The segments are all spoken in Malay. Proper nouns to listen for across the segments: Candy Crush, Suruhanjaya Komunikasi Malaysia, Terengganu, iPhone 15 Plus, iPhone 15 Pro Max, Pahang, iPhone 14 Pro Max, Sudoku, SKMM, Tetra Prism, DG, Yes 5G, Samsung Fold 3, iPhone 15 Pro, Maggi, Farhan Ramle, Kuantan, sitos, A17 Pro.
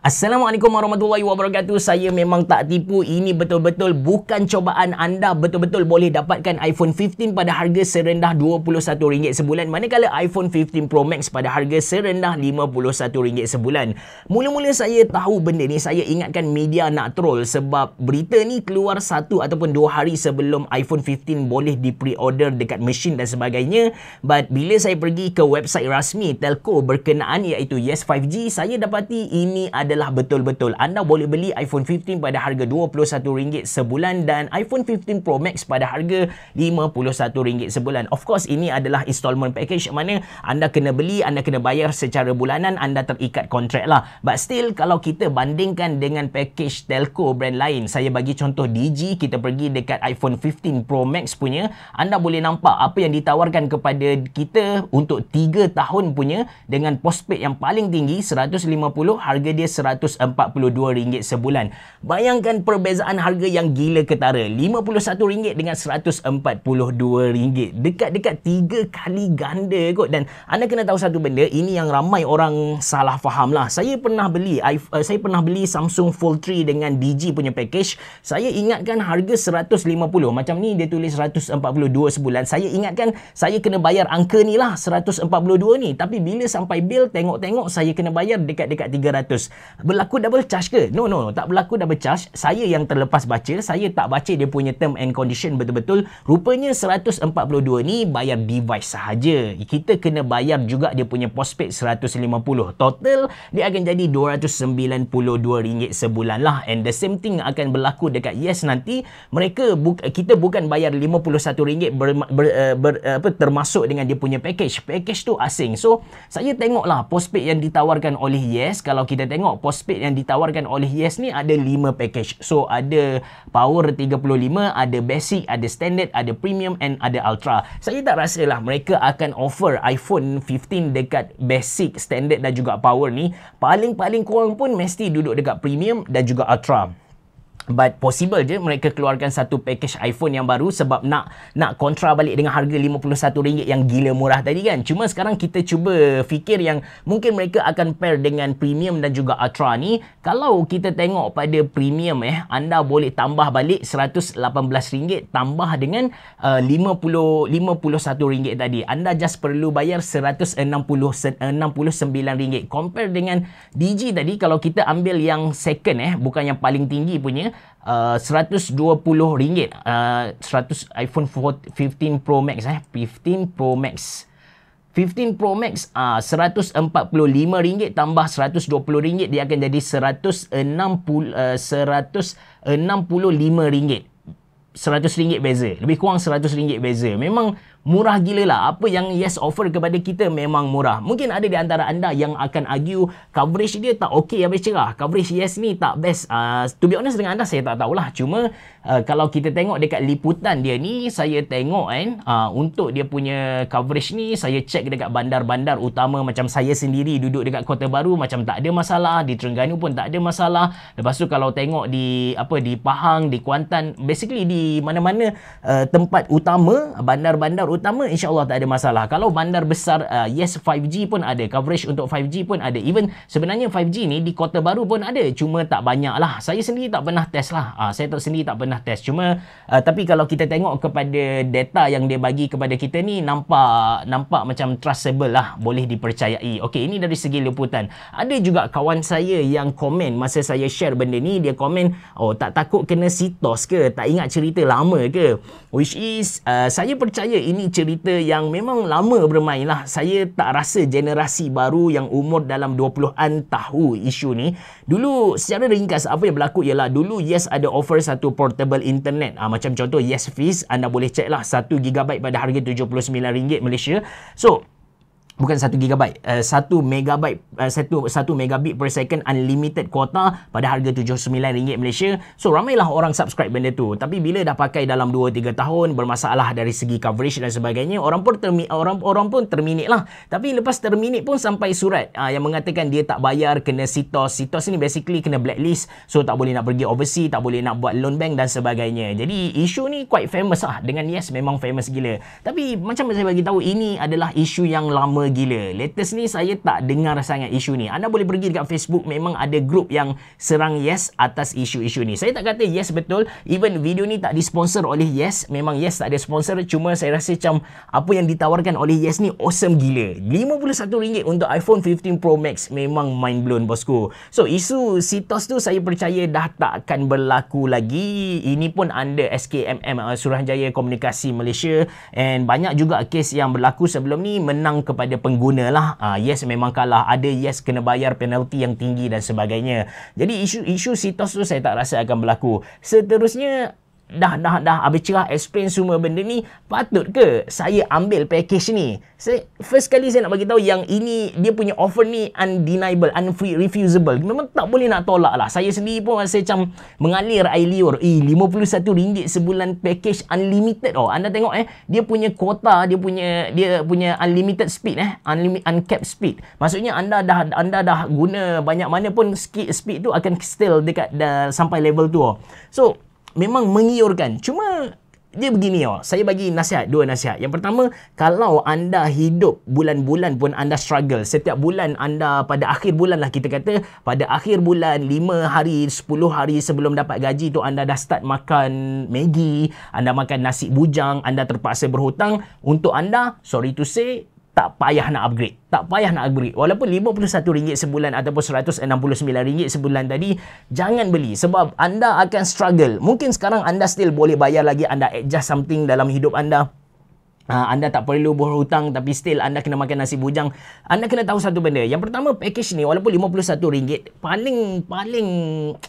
Assalamualaikum warahmatullahi wabarakatuh. Saya memang tak tipu. Ini betul-betul bukan cobaan. Anda betul-betul boleh dapatkan iPhone 15 pada harga serendah RM21 sebulan, manakala iPhone 15 Pro Max pada harga serendah RM51 sebulan. Mula-mula saya tahu benda ni, saya ingatkan media nak troll sebab berita ni keluar 1 ataupun 2 hari sebelum iPhone 15 boleh di pre-order dekat mesin dan sebagainya. But bila saya pergi ke website rasmi telco berkenaan iaitu Yes 5G, saya dapati ini adalah betul-betul anda boleh beli iPhone 15 pada harga RM21 sebulan dan iPhone 15 Pro Max pada harga RM51 sebulan. Of course, ini adalah installment package mana anda kena beli, anda kena bayar secara bulanan, anda terikat kontrak lah. But still, kalau kita bandingkan dengan package telco brand lain, saya bagi contoh DG, kita pergi dekat iPhone 15 Pro Max punya, anda boleh nampak apa yang ditawarkan kepada kita untuk 3 tahun punya dengan postpaid yang paling tinggi RM150, harga dia RM142 sebulan. Bayangkan perbezaan harga yang gila ketara, RM51 dengan RM142, dekat-dekat 3 kali ganda kot. Dan anda kena tahu satu benda, ini yang ramai orang salah faham lah. Saya pernah beli Samsung Fold 3 dengan DG punya package. Saya ingatkan harga RM150, macam ni dia tulis RM142 sebulan. Saya ingatkan saya kena bayar angka ni lah, RM142 ni. Tapi bila sampai bil, tengok-tengok saya kena bayar dekat-dekat RM300. Berlaku double charge ke? No, tak berlaku double charge. Saya yang terlepas baca, saya tak baca dia punya term and condition betul-betul. Rupanya $142 ni bayar device sahaja. Kita kena bayar juga dia punya postpaid $150. Total dia akan jadi RM292 sebulan lah. And the same thing akan berlaku dekat Yes nanti. Kita bukan bayar RM51 termasuk dengan dia punya package. Package tu asing. So, saya tengoklah postpaid yang ditawarkan oleh Yes. Kalau kita tengok postpaid yang ditawarkan oleh Yes ni ada 5 package. So ada Power 35, ada Basic, ada Standard, ada Premium and ada Ultra. Saya tak rasalah mereka akan offer iPhone 15 dekat Basic, Standard dan juga Power ni. Paling-paling korang pun mesti duduk dekat Premium dan juga Ultra. But possible je mereka keluarkan satu package iPhone yang baru sebab nak kontra balik dengan harga RM51 yang gila murah tadi kan. Cuma sekarang kita cuba fikir yang mungkin mereka akan pair dengan Premium dan juga Ultra ni. Kalau kita tengok pada Premium, anda boleh tambah balik RM118 tambah dengan RM51 tadi. Anda just perlu bayar RM169. Compare dengan DG tadi, kalau kita ambil yang second, bukan yang paling tinggi punya, RM120, iPhone 15 Pro Max, 15 Pro Max RM145 tambah RM120, dia akan jadi RM165. RM100 beza, lebih kurang RM100 beza. Memang murah gila lah. Apa yang Yes offer kepada kita memang murah. Mungkin ada di antara anda yang akan argue coverage dia tak okey habis cerah, coverage Yes ni tak best. To be honest dengan anda, saya tak tahulah. Cuma kalau kita tengok dekat liputan dia ni, saya tengok untuk dia punya coverage ni, saya check dekat bandar-bandar utama. Macam saya sendiri duduk dekat Kota Baru, macam tak ada masalah. Di Terengganu pun tak ada masalah. Lepas tu kalau tengok di Pahang, di Kuantan, basically di mana-mana tempat utama, bandar-bandar utama, insyaAllah tak ada masalah. Kalau bandar besar, Yes 5G pun ada, coverage untuk 5G pun ada. Even sebenarnya 5G ni di Kota Baru pun ada, cuma tak banyak lah. Saya sendiri tak pernah test lah. Cuma tapi kalau kita tengok kepada data yang dia bagi kepada kita ni, nampak macam trustable lah, boleh dipercayai. Okey, ini dari segi liputan. Ada juga kawan saya yang komen masa saya share benda ni, dia komen, oh tak takut kena sitos ke, tak ingat cerita lama ke? Which is, saya percaya ini cerita yang memang lama bermain lah. Saya tak rasa generasi baru yang umur dalam 20-an tahu isu ni. Dulu secara ringkas apa yang berlaku ialah dulu Yes ada offer satu portable internet, macam contoh Yes Fizz, anda boleh check lah, 1GB pada harga RM79 Malaysia. So bukan 1GB, 1 megabit per second unlimited kuota pada harga RM79 Malaysia. So ramailah orang subscribe benda tu. Tapi bila dah pakai dalam 2-3 tahun, bermasalah dari segi coverage dan sebagainya, orang pun terminate lah. Tapi lepas terminate pun sampai surat yang mengatakan dia tak bayar, kena sitos. Sitos ni basically kena blacklist. So tak boleh nak pergi overseas, tak boleh nak buat loan bank dan sebagainya. Jadi isu ni quite famous lah. Dengan Yes memang famous gila. Tapi macam saya bagi tahu, ini adalah isu yang lama gila. Latest ni saya tak dengar sangat isu ni. Anda boleh pergi dekat Facebook, memang ada grup yang serang Yes atas isu-isu ni. Saya tak kata Yes betul, even video ni tak disponsor oleh Yes. Memang Yes tak ada sponsor, cuma saya rasa macam apa yang ditawarkan oleh Yes ni awesome gila. RM51 untuk iPhone 15 Pro Max memang mind blown bosku. So isu sitos tu saya percaya dah tak akan berlaku lagi. Ini pun under SKMM, Suruhanjaya Komunikasi Malaysia, and banyak juga kes yang berlaku sebelum ni menang kepada pengguna lah. Yes memang kalah, ada Yes kena bayar penalti yang tinggi dan sebagainya. Jadi isu sitos tu saya tak rasa akan berlaku. Seterusnya, dah habis cerah explain semua benda ni, patut ke saya ambil package ni? First kali saya nak bagi tahu yang ini dia punya offer ni undeniable, unrefusable. Memang tak boleh nak tolak lah. Saya sendiri pun rasa macam mengalir air liur. RM51 sebulan package unlimited. Oh, anda tengok dia punya kuota, dia punya unlimited speed uncapped speed. Maksudnya anda dah guna banyak mana pun speed tu akan still dekat sampai level tu. So memang mengiurkan. Cuma dia begini, saya bagi nasihat, dua nasihat. Yang pertama, kalau anda hidup bulan-bulan pun anda struggle, setiap bulan anda, pada akhir bulan lah kita kata, pada akhir bulan 5 hari, 10 hari sebelum dapat gaji tu anda dah start makan Maggi, anda makan nasi bujang, anda terpaksa berhutang, untuk anda, sorry to say, tak payah nak upgrade. Tak payah nak upgrade. Walaupun RM51 sebulan ataupun RM169 sebulan tadi, jangan beli sebab anda akan struggle. Mungkin sekarang anda still boleh bayar lagi, anda adjust something dalam hidup anda. Anda tak perlu berhutang tapi still anda kena makan nasi bujang. Anda kena tahu satu benda. Yang pertama, package ni walaupun RM51, paling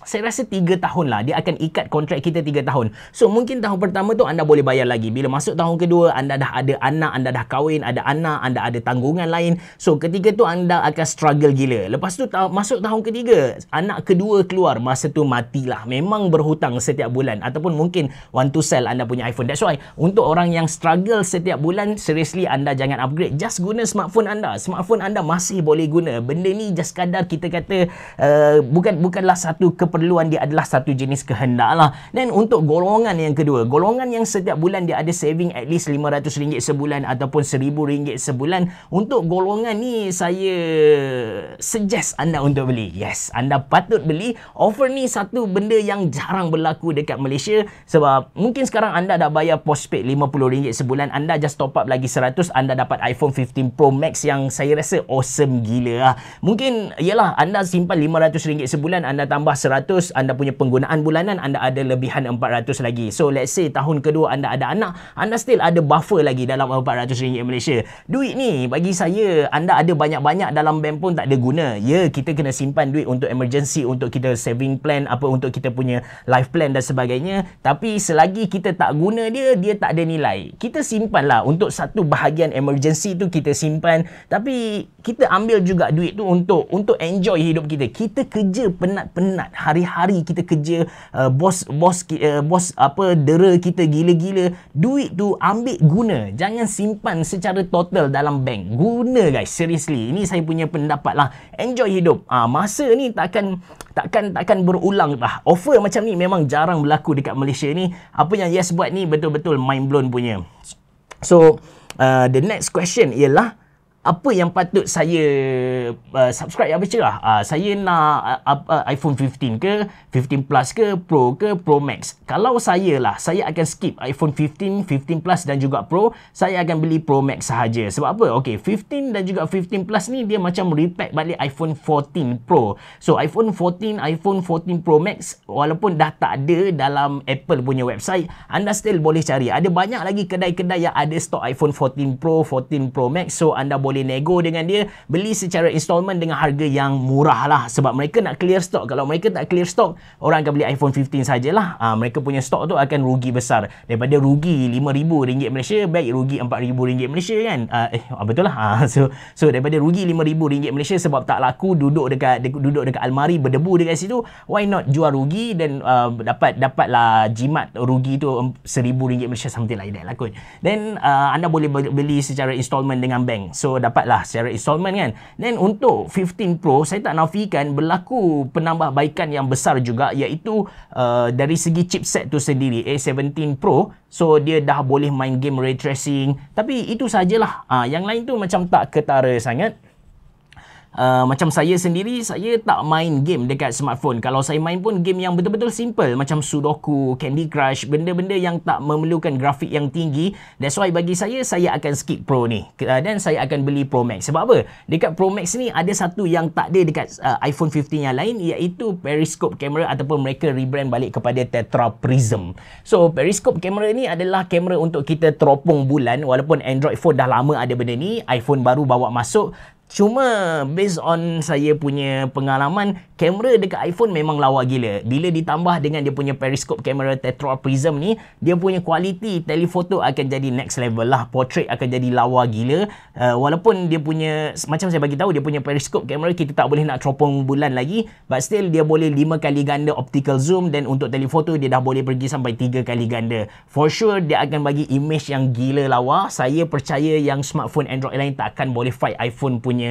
saya rasa 3 tahun lah. Dia akan ikat kontrak kita 3 tahun. So mungkin tahun pertama tu anda boleh bayar lagi. Bila masuk tahun kedua, anda dah ada anak, anda dah kahwin, ada anak, anda ada tanggungan lain. So ketika tu anda akan struggle gila. Lepas tu masuk tahun ketiga, anak kedua keluar, masa tu matilah. Memang berhutang setiap bulan ataupun mungkin want to sell anda punya iPhone. That's why untuk orang yang struggle setiap bulan, seriously anda jangan upgrade. Just guna smartphone anda. Smartphone anda masih boleh guna. Benda ni just kadar kita kata bukanlah satu keperluan, dia adalah satu jenis kehendak lah. Dan untuk golongan yang kedua, golongan yang setiap bulan dia ada saving at least RM500 sebulan ataupun RM1,000 sebulan, untuk golongan ni saya suggest anda untuk beli. Yes, anda patut beli. Offer ni satu benda yang jarang berlaku dekat Malaysia sebab mungkin sekarang anda dah bayar postpaid RM50 sebulan, anda just top up lagi RM100, anda dapat iPhone 15 Pro Max yang saya rasa awesome gila lah. Mungkin, yelah, anda simpan RM500 sebulan, anda tambah RM100, anda punya penggunaan bulanan, anda ada lebihan RM400 lagi. So, let's say tahun kedua anda ada anak, anda still ada buffer lagi dalam RM400 Malaysia. Duit ni, bagi saya, anda ada banyak-banyak dalam bank pun tak ada guna. Ya, kita kena simpan duit untuk emergency, untuk kita saving plan, apa untuk kita punya life plan dan sebagainya. Tapi, selagi kita tak guna dia, dia tak ada nilai. Kita simpanlah untuk satu bahagian emergency tu, kita simpan, tapi kita ambil juga duit tu untuk enjoy hidup kita. Kita kerja penat-penat hari-hari, kita kerja bos apa dera kita gila-gila. Duit tu ambil guna, jangan simpan secara total dalam bank. Guna guys, seriously, ini saya punya pendapat lah. Enjoy hidup. Masa ni takkan berulang lah. Offer macam ni memang jarang berlaku dekat Malaysia ni. Apa yang Yes buat ni betul-betul mind blown punya. So, the next question ialah, apa yang patut saya subscribe habis cerah? Saya nak iPhone 15 ke, 15 Plus ke, Pro Max? Kalau saya lah, saya akan skip iPhone 15, 15 Plus dan juga Pro. Saya akan beli Pro Max sahaja. Sebab apa? Okay, 15 dan juga 15 Plus ni dia macam repack balik iPhone 14 Pro. So, iPhone 14, iPhone 14 Pro Max walaupun dah tak ada dalam Apple punya website, anda still boleh cari. Ada banyak lagi kedai-kedai yang ada stok iPhone 14 Pro, 14 Pro Max. So, anda boleh nego dengan dia, beli secara installment dengan harga yang murah lah sebab mereka nak clear stock. Kalau mereka tak clear stock, orang akan beli iPhone 15 sajalah. Mereka punya stock tu akan rugi besar. Daripada rugi RM5,000 Malaysia, baik rugi RM4,000 Malaysia kan. Betul lah. So daripada rugi RM5,000 Malaysia sebab tak laku, duduk dekat almari berdebu dekat situ, why not jual rugi dan dapatlah jimat rugi tu RM1,000 Malaysia, something like that lah kot. Then anda boleh beli secara installment dengan bank. So dapatlah secara installment kan. Then untuk 15 Pro, saya tak nafikan berlaku penambahbaikan yang besar juga, iaitu dari segi chipset tu sendiri, A17 Pro. So dia dah boleh main game ray tracing, tapi itu sajalah. Yang lain tu macam tak ketara sangat. Macam saya sendiri, saya tak main game dekat smartphone. Kalau saya main pun game yang betul-betul simple, macam Sudoku, Candy Crush, benda-benda yang tak memerlukan grafik yang tinggi. That's why bagi saya, saya akan skip Pro ni, dan saya akan beli Pro Max. Sebab apa? Dekat Pro Max ni ada satu yang tak ada dekat iPhone 15 yang lain, iaitu periscope camera, ataupun mereka rebrand balik kepada Tetra Prism. So periscope camera ni adalah kamera untuk kita teropong bulan. Walaupun Android phone dah lama ada benda ni, iPhone baru bawa masuk. Cuma based on saya punya pengalaman, kamera dekat iPhone memang lawa gila. Bila ditambah dengan dia punya periscope kamera Tetra Prism ni, dia punya kualiti telefoto akan jadi next level lah. Portrait akan jadi lawa gila. Walaupun dia punya, macam saya bagi tahu, dia punya periscope kamera kita tak boleh nak teropong bulan lagi, but still dia boleh 5 kali ganda optical zoom, dan untuk telefoto dia dah boleh pergi sampai 3 kali ganda. For sure dia akan bagi image yang gila lawa. Saya percaya yang smartphone Android lain tak akan boleh fight iPhone punya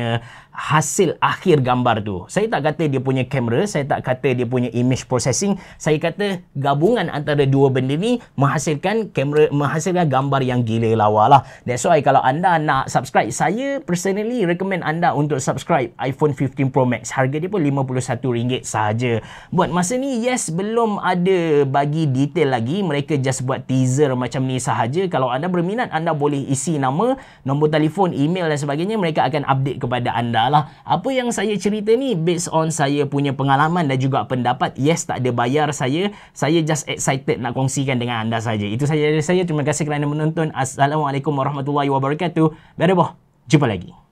hasil akhir gambar tu. Saya tak kata dia punya kamera, saya tak kata dia punya image processing, saya kata gabungan antara dua benda ni menghasilkan kamera, menghasilkan gambar yang gila lawa lah. That's why kalau anda nak subscribe, saya personally recommend anda untuk subscribe iPhone 15 Pro Max. Harga dia pun RM51 sahaja. Buat masa ni Yes belum ada bagi detail lagi, mereka just buat teaser macam ni sahaja. Kalau anda berminat, anda boleh isi nama, nombor telefon, email dan sebagainya, mereka akan update kepada anda lah. Apa yang saya cerita ni based on saya punya pengalaman dan juga pendapat. Yes tak ada bayar saya, saya just excited nak kongsikan dengan anda saja. Itu saja dari saya. Terima kasih kerana menonton. Assalamualaikum warahmatullahi wabarakatuh. Dadah, jumpa lagi.